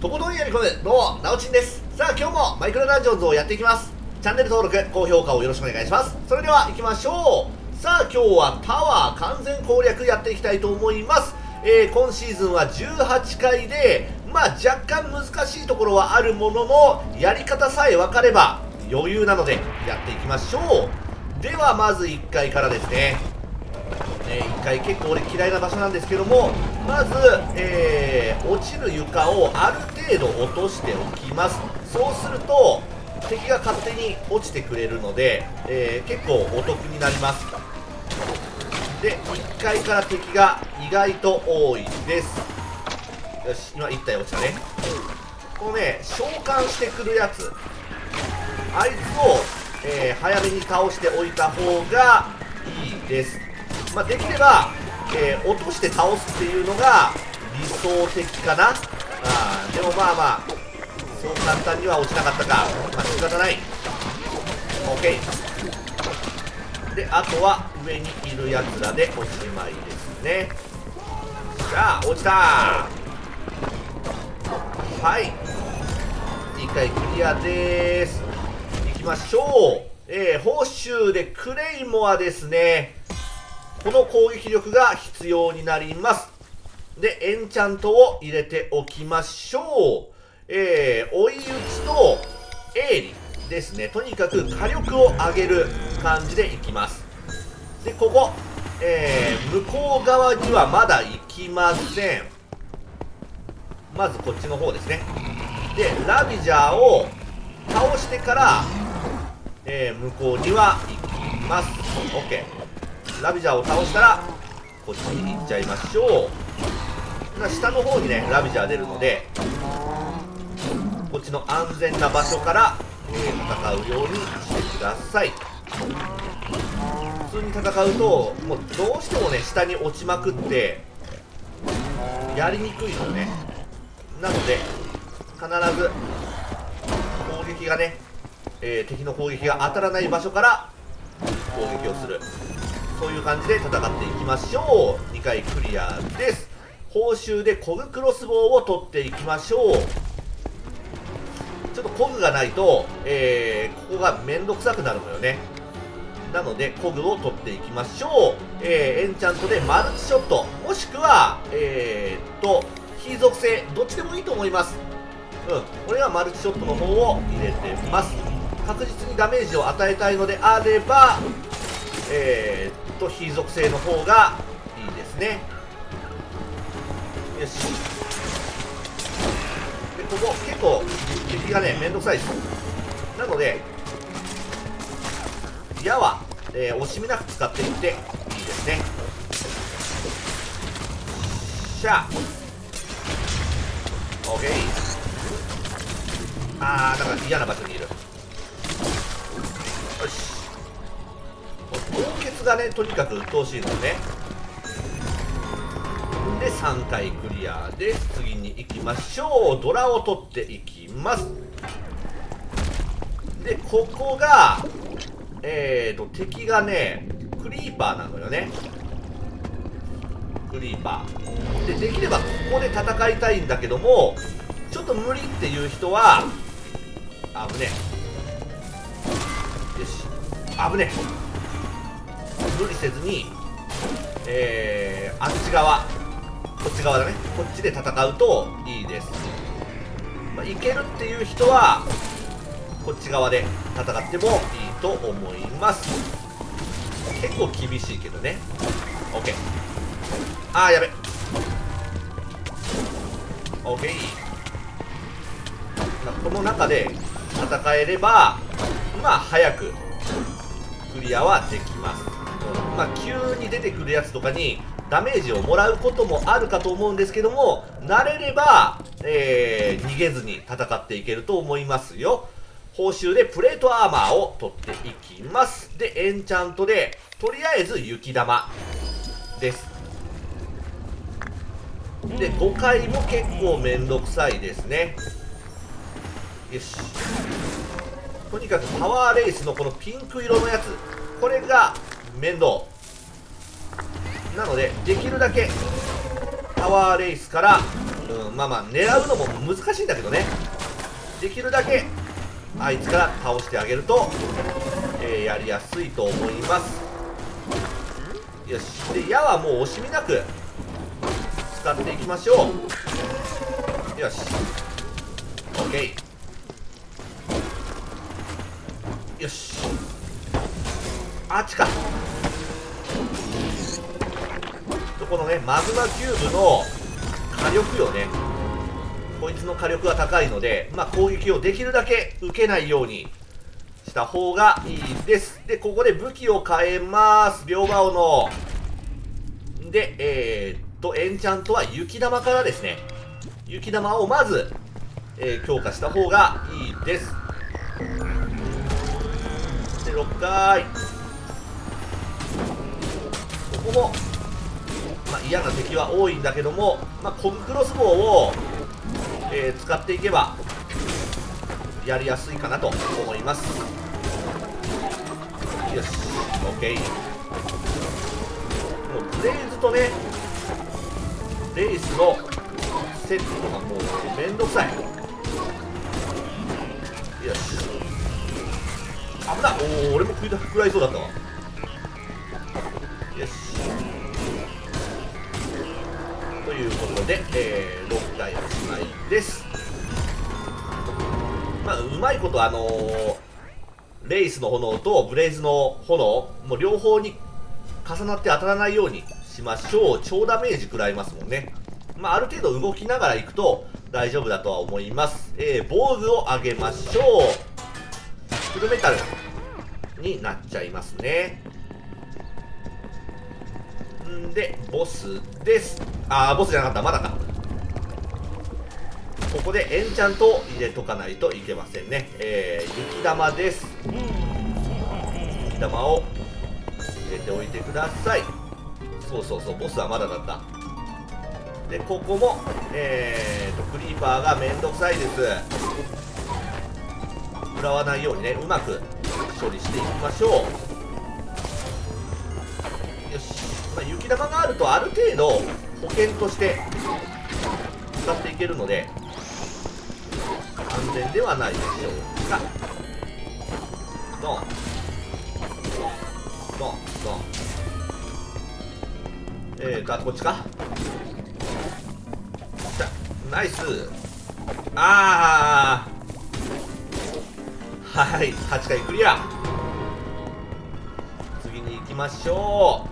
とことんやりこむ、どうも、なおちんです。さあ、今日もマイクロダンジョンズをやっていきます。チャンネル登録、高評価をよろしくお願いします。それでは行きましょう。さあ、今日はタワー完全攻略やっていきたいと思います。今シーズンは18回で、若干難しいところはあるものの、やり方さえ分かれば余裕なのでやっていきましょう。では、まず1階からですね。1階結構俺嫌いな場所なんですけども、まず、落ちる床をある程度落としておきます。そうすると敵が勝手に落ちてくれるので、結構お得になります。で、1階から敵が意外と多いです。よし、今1体落ちたね。このね、召喚してくるやつ、あいつを、早めに倒しておいた方がいいです。できれば、落として倒すっていうのが理想的かな。でもそう簡単には落ちなかったか。仕方ない。OK。で、あとは上にいるやつらでおしまいですね。さあ、落ちたー。はい。2回クリアでーす。いきましょう。報酬でクレイモアですね。この攻撃力が必要になります。で、エンチャントを入れておきましょう。追い打ちと鋭利ですね。とにかく火力を上げる感じでいきます。で、ここ、向こう側にはまだ行きません。まずこっちの方ですね。で、ラビジャーを倒してから、向こうには行きます。OK。ラビジャーを倒したらこっちに行っちゃいましょう。下の方にね、ラビジャー出るので、こっちの安全な場所から、戦うようにしてください。普通に戦うともうどうしてもね、下に落ちまくってやりにくいのね。なので必ず攻撃がね、敵の攻撃が当たらない場所から攻撃をする。そういう感じで戦っていきましょう。2回クリアです。報酬でコグクロスボウを取っていきましょう。ちょっとコグがないと、ここがめんどくさくなるのよね。なのでコグを取っていきましょう。エンチャントでマルチショット、もしくは火属性、どっちでもいいと思います。俺はマルチショットの方を入れてます。確実にダメージを与えたいのであれば、火属性の方がいいですね。よし。で、ここ結構敵がね、めんどくさいです。なので矢は、惜しみなく使っていっていいですね。しゃあ OK。 だから嫌な場所にいる。よし。凍結がね、とにかく鬱陶しいのね。で、3回クリアです。次に行きましょう。ドラを取っていきます。で、ここが敵がね、クリーパーなのよね。クリーパーで、できればここで戦いたいんだけども、ちょっと無理っていう人は危ねえ。よし、危ねえ。無理せずに、あっち側、こっち側だね、こっちで戦うといいです。いけるっていう人はこっち側で戦ってもいいと思います。結構厳しいけどね。 OK。 やべ。 OK。 この中で戦えれば早くクリアはできます。急に出てくるやつとかにダメージをもらうこともあるかと思うんですけども、慣れれば、逃げずに戦っていけると思いますよ。報酬でプレートアーマーを取っていきます。で、エンチャントでとりあえず雪玉です。で、5回も結構めんどくさいですね。よし。とにかくパワーレイスのこのピンク色のやつ、これが面倒なので、できるだけパワーレイスからまあまあ狙うのも難しいんだけどね、できるだけあいつから倒してあげると、やりやすいと思います。よし、で矢はもう惜しみなく使っていきましょう。よし、 OK、 よし、あっちかと、このねマグマキューブの火力よね、こいつの火力が高いので、まあ、攻撃をできるだけ受けないようにした方がいいです。でここで武器を変えます、秒刃斧ので、エンチャントは雪玉からですね、雪玉をまず、強化した方がいいです。で6回ここも、まあ、嫌な敵は多いんだけども、まあ、コグクロスボウを使っていけばやりやすいかなと思います。よし、 OK、 もうブレイズとねレイスのセットがもうめんどくさい。よし、危なっ、おお俺も食らいそうだったわ。よし、ということで、6体おしまいです。まあうまいことレイスの炎とブレイズの炎もう両方に重なって当たらないようにしましょう。超ダメージ食らいますもんね。まあある程度動きながらいくと大丈夫だとは思います。防具を上げましょう。フルメタルになっちゃいますね。んでボスです。あーボスじゃなかった、まだか。ここでエンチャントを入れとかないといけませんね。雪玉です。雪玉を入れておいてください。そうそうそう、ボスはまだだった。でここもクリーパーがめんどくさいです。食らわないようにねうまく処理していきましょう。まあ、雪玉があるとある程度保険として使っていけるので安全ではないでしょうか。ドンドンドン、あこっちか、ナイス。ああはい、8回クリア。次に行きましょ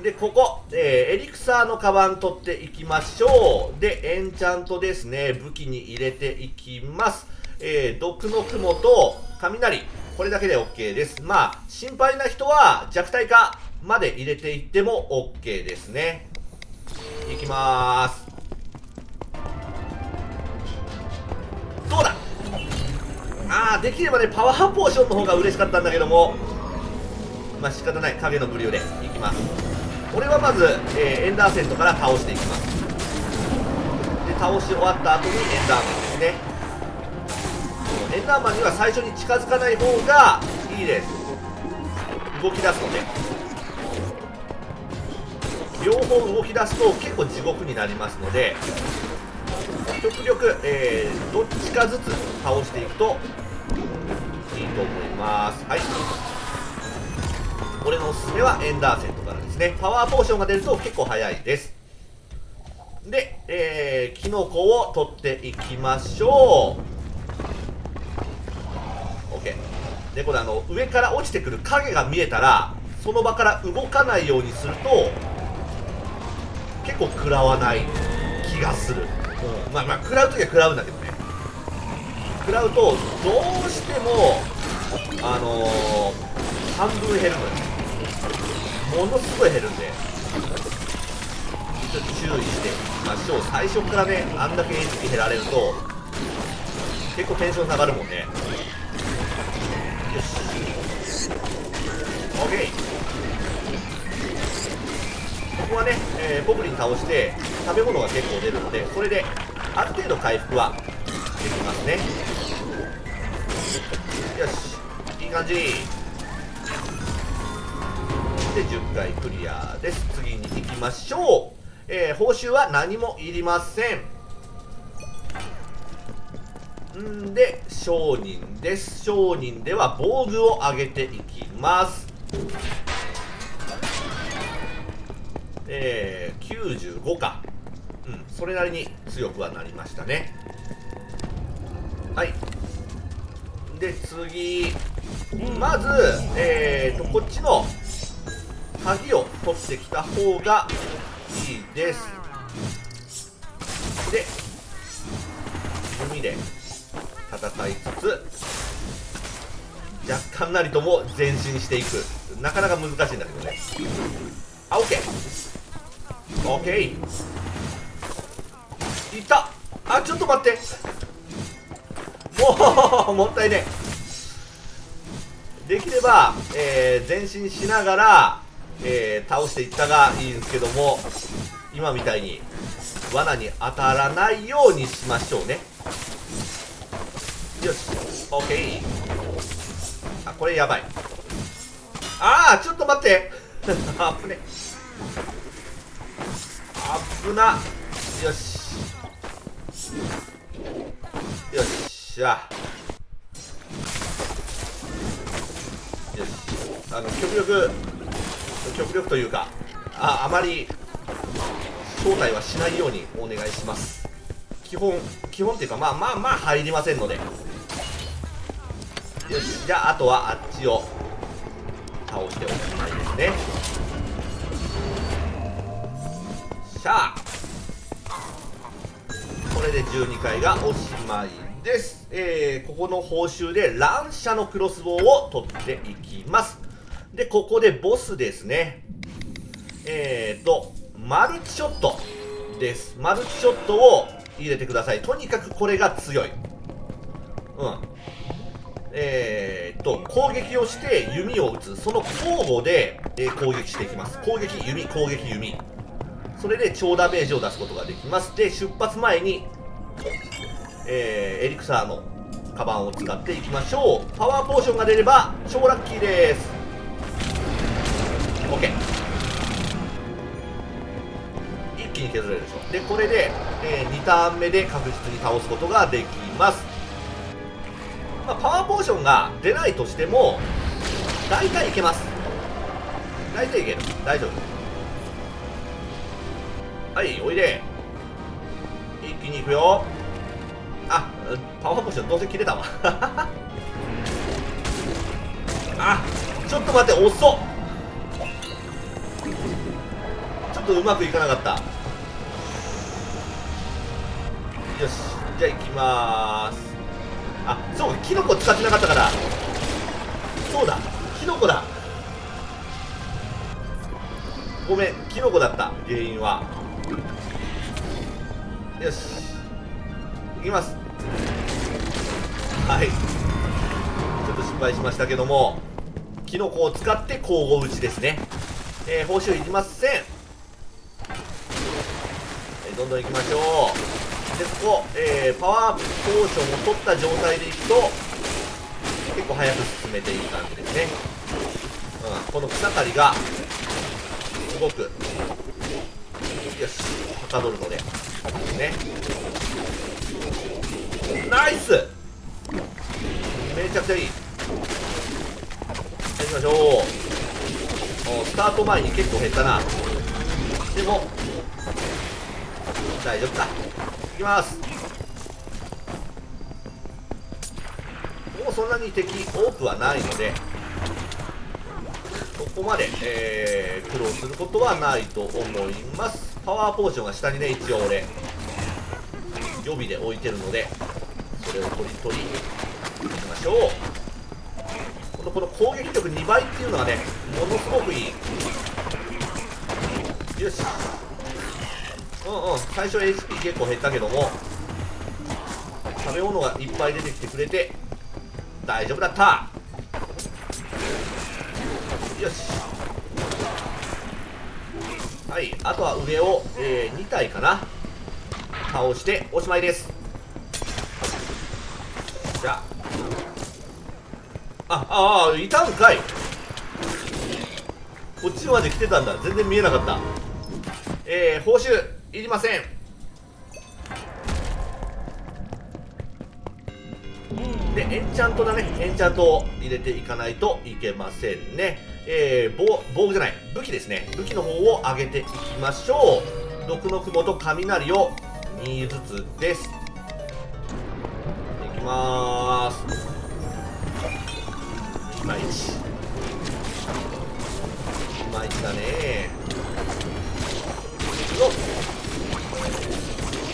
う。でここ、エリクサーのカバン取っていきましょう。でエンチャントですね、武器に入れていきます。毒の雲と雷、これだけで OK です。まあ心配な人は弱体化まで入れていっても OK ですね。いきまーす。どうだ、あーできればねパワーポーションの方が嬉しかったんだけども、まあ仕方ない、影のブリューでいきます。これはまず、エンダーセントから倒していきます。で倒し終わった後にエンダーマンですね。エンダーマンには最初に近づかない方がいいです。動き出すので、両方動き出すと結構地獄になりますので、極力、どっちかずつ倒していくといいと思います。はい、俺のおすすめはエンダーセントからですね。パワーポーションが出ると結構早いです。で、キノコを取っていきましょう。 OK で、これ上から落ちてくる影が見えたらその場から動かないようにすると結構食らわない気がする、うん、まあまあ食らう時は食らうんだけどね、食らうとどうしても半分減るのよ。ものすごい減るんでちょっと注意していきましょう。最初からねあんだけ HP 減られると結構テンション下がるもんね。よし OK、 ここはね、ボブリン倒して食べ物が結構出るのでこれである程度回復はできますね。よし、いい感じで10回クリアです。次に行きましょう。報酬は何もいりません。んで、商人です。商人では防具を上げていきます。95か。うん、それなりに強くはなりましたね。はい。で、次。まず、こっちの鍵を取ってきた方がいいです。で、弓で戦いつつ、若干なりとも前進していく。なかなか難しいんだけどね。あ、OK。OK。いた。あ、ちょっと待って。もったいねえ。できれば、前進しながら、倒していったがいいんですけども、今みたいに罠に当たらないようにしましょうね。よし、OK。あ、これやばい。ああ、ちょっと待って。あぶね。あぶな。よし。よっしゃ。極力というか、あまり招待はしないようにお願いします。基本っていうか、まあ入りませんので。よし、じゃああとはあっちを倒しておきたいですね。しゃあ、これで12回がおしまいです。ここの報酬で乱射のクロスボウを取っていきます。で、ここでボスですね。マルチショットです。マルチショットを入れてください。とにかくこれが強い。攻撃をして弓を打つ。その交互で、攻撃していきます。攻撃、弓、攻撃、弓。それで超ダメージを出すことができます。で、出発前に、エリクサーのカバンを使っていきましょう。パワーポーションが出れば超ラッキーです。 OK。 一気に削れるでしょ。で、これで、2ターン目で確実に倒すことができます。パワーポーションが出ないとしても大体いけます。大体いける。大丈夫。はい、おいで。一気にいくよ。あ、パワーポーションどうせ切れたわ。あ、ちょっと待って、遅っ。ちょっとうまくいかなかった。よし、じゃあいきまーす。あ、そうか、キノコ使ってなかったから。そうだ、キノコだ。ごめん、キノコだった、原因は。よし、いきます。はい、ちょっと失敗しましたけども、キノコを使って交互打ちですね。報酬いりません。どんどんいきましょう。で、ここ、パワーポーションを取った状態でいくと結構早く進めていい感じですね。この草刈りがすごく、よし、はかどるのでね。ナイス、めちゃくちゃいい。行きましょう。スタート前に結構減ったな。でも大丈夫か。行きます。もうそんなに敵多くはないので、ここまで、苦労することはないと思います。パワーポーションが下にね、一応俺予備で置いてるので、それを取りいきましょう。この攻撃力2倍っていうのはね、ものすごくいい。よし、最初 HP 結構減ったけども、食べ物がいっぱい出てきてくれて大丈夫だった。よし、はい、あとは上を、2体かな、倒しておしまいです。じゃあ、あ、いたんかい。こっちまで来てたんだ、全然見えなかった。報酬いりません。でエンチャントだね、エンチャントを入れていかないといけませんね。防具じゃない、武器ですね。武器の方を上げていきましょう。毒の雲と雷を2ずつです。いきまーす。いまいちだね。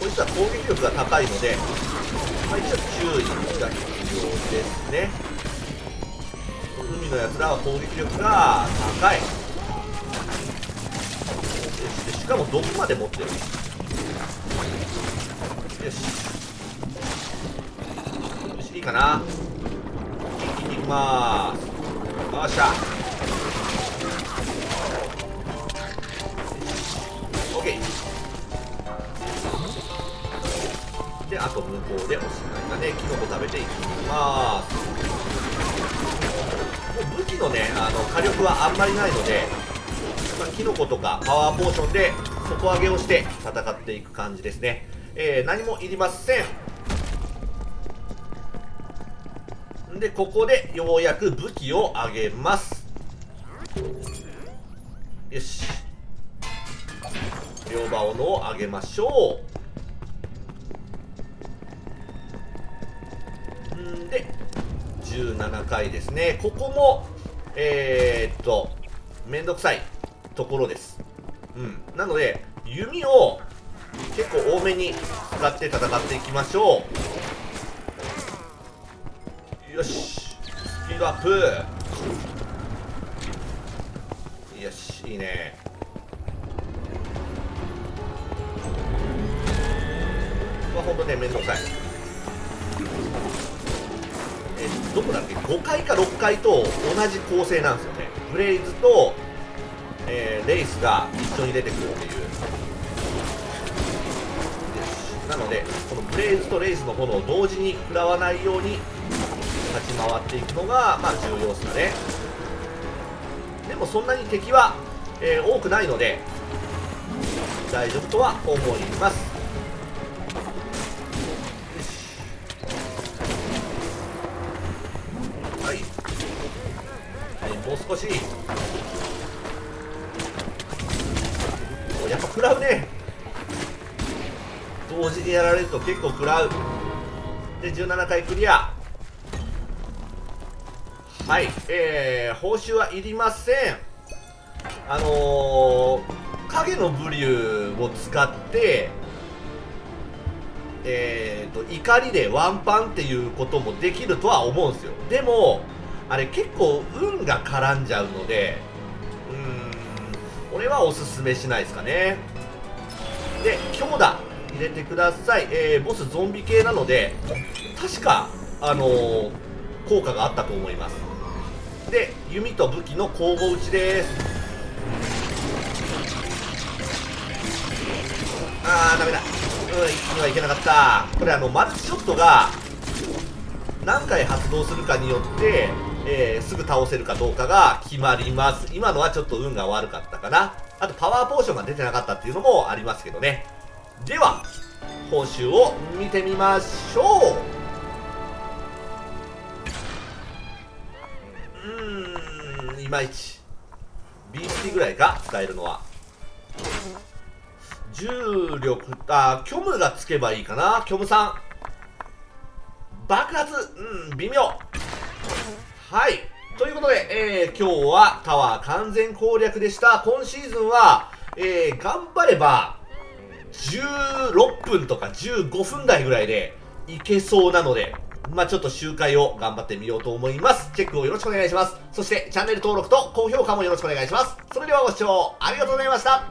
こいつは攻撃力が高いので、まあ、一応注意が必要ですね。海のやつらは攻撃力が高い。しかも毒まで持ってる。よしよし、いいかな。一気にいきまーす。よっしゃ、で、あと向こうでおしまいだね。キノコ食べていきます。もう武器のね、火力はあんまりないので、まあ、キノコとかパワーポーションで底上げをして戦っていく感じですね。何もいりません。でここでようやく武器を上げます。よし、両刃斧を上げましょう。で17回ですね。ここもめんどくさいところです。なので弓を結構多めに使って戦っていきましょう。よし、スピードアップ。よし、いいね。これはほんとね、めんどくさい。どこだっけ、5回か6回と同じ構成なんですよね。ブレイズと、レイスが一緒に出てくるっていう。なのでこのブレイズとレイスの炎を同時に食らわないように立ち回っていくのが、まあ、重要ですかね。でもそんなに敵は、多くないので大丈夫とは思います。もう少し。やっぱ食らうね。同時にやられると結構食らう。で17回クリア。はい、報酬はいりません。影の武竜を使って怒りでワンパンっていうこともできるとは思うんですよ。でもあれ結構運が絡んじゃうので、俺はおすすめしないですかね。で強打入れてください。ボスゾンビ系なので確か効果があったと思います。で弓と武器の交互打ちです。あーダメだ、一気にはいけなかった。これマルチショットが何回発動するかによってすぐ倒せるかどうかが決まります。今のはちょっと運が悪かったかな。あとパワーポーションが出てなかったっていうのもありますけどね。では報酬を見てみましょう。いまいちビースティぐらいか、使えるのは。重力、虚無がつけばいいかな。虚無さん爆発、微妙。はい。ということで、今日はタワー完全攻略でした。今シーズンは、頑張れば、16分とか15分台ぐらいでいけそうなので、まあ、ちょっと周回を頑張ってみようと思います。チェックをよろしくお願いします。そして、チャンネル登録と高評価もよろしくお願いします。それではご視聴ありがとうございました。